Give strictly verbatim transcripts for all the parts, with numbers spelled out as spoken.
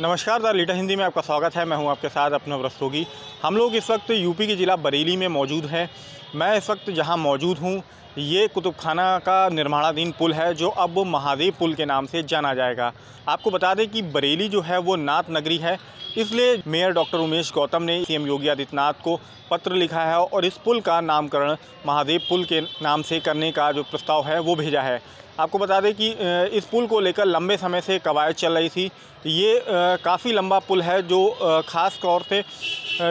नमस्कार the leader Hindi में आपका स्वागत है। मैं हूं आपके साथ अपना रस्तोगी। हम लोग इस वक्त यूपी के ज़िला बरेली में मौजूद हैं। मैं इस वक्त जहां मौजूद हूं ये कुतुब खाना का निर्माणाधीन पुल है जो अब महादेव पुल के नाम से जाना जाएगा। आपको बता दें कि बरेली जो है वो नाथ नगरी है, इसलिए मेयर डॉक्टर उमेश गौतम ने सीएम योगी आदित्यनाथ को पत्र लिखा है और इस पुल का नामकरण महादेव पुल के नाम से करने का जो प्रस्ताव है वो भेजा है। आपको बता दें कि इस पुल को लेकर लंबे समय से कवायद चल रही थी। ये काफ़ी लंबा पुल है जो ख़ास तौर से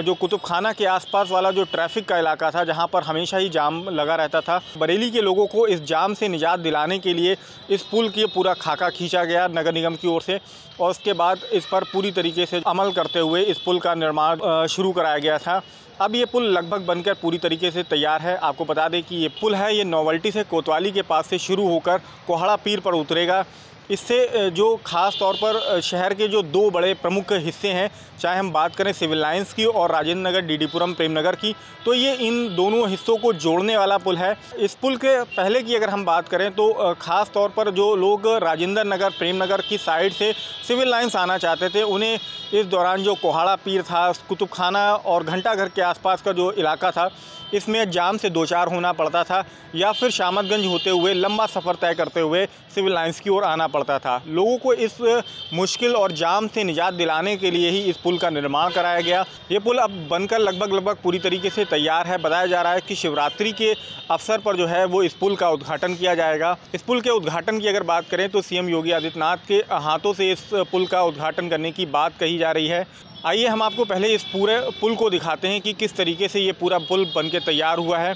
जो कुतुब खाना के आसपास वाला जो ट्रैफिक का इलाका था जहां पर हमेशा ही जाम लगा रहता था, बरेली के लोगों को इस जाम से निजात दिलाने के लिए इस पुल की पूरा खाका खींचा गया नगर निगम की ओर से और उसके बाद इस पर पूरी तरीके से अमल करते हुए इस पुल का निर्माण शुरू कराया गया था। अब ये पुल लगभग बनकर पूरी तरीके से तैयार है। आपको बता दें कि ये पुल है ये नोवल्टी से कोतवाली के पास से शुरू होकर कोहाड़ा पीर पर उतरेगा। इससे जो ख़ास तौर पर शहर के जो दो बड़े प्रमुख हिस्से हैं, चाहे हम बात करें सिविल लाइन्स की और राजेंद्र नगर डीडीपुरम प्रेम नगर की, तो ये इन दोनों हिस्सों को जोड़ने वाला पुल है। इस पुल के पहले की अगर हम बात करें तो ख़ास तौर पर जो लोग राजेंद्र नगर प्रेम नगर की साइड से सिविल लाइन्स आना चाहते थे, उन्हें इस दौरान जो कोहाड़ा पीर था, कुतुब खाना और घंटाघर के आसपास का जो इलाका था, इसमें जाम से दो चार होना पड़ता था या फिर श्यामदगंज होते हुए लंबा सफ़र तय करते हुए सिविल लाइन्स की ओर आना पड़ता था। लोगों को इस मुश्किल और जाम से निजात दिलाने के लिए ही इस पुल का निर्माण कराया गया। ये पुल अब बनकर लगभग लगभग पूरी तरीके से तैयार है। बताया जा रहा है कि शिवरात्रि के अवसर पर जो है वो इस पुल का उद्घाटन किया जाएगा। इस पुल के उद्घाटन की अगर बात करें तो सीएम योगी आदित्यनाथ के हाथों से इस पुल का उद्घाटन करने की बात कही जा रही है। आइए हम आपको पहले इस पूरे पुल को दिखाते हैं कि किस तरीके से ये पूरा पुल बन के तैयार हुआ है।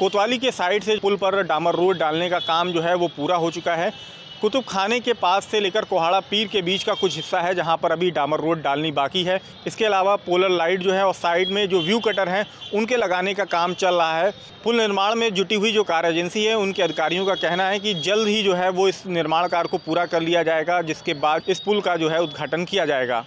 कोतवाली के साइड से पुल पर डामर रोड डालने का काम जो है वो पूरा हो चुका है। कुतुब खाने के पास से लेकर कोहाड़ा पीर के बीच का कुछ हिस्सा है जहां पर अभी डामर रोड डालनी बाकी है। इसके अलावा पोलर लाइट जो है और साइड में जो व्यू कटर हैं उनके लगाने का काम चल रहा है। पुल निर्माण में जुटी हुई जो कार्य एजेंसी है उनके अधिकारियों का कहना है कि जल्द ही जो है वो इस निर्माण कार्य को पूरा कर लिया जाएगा, जिसके बाद इस पुल का जो है उद्घाटन किया जाएगा।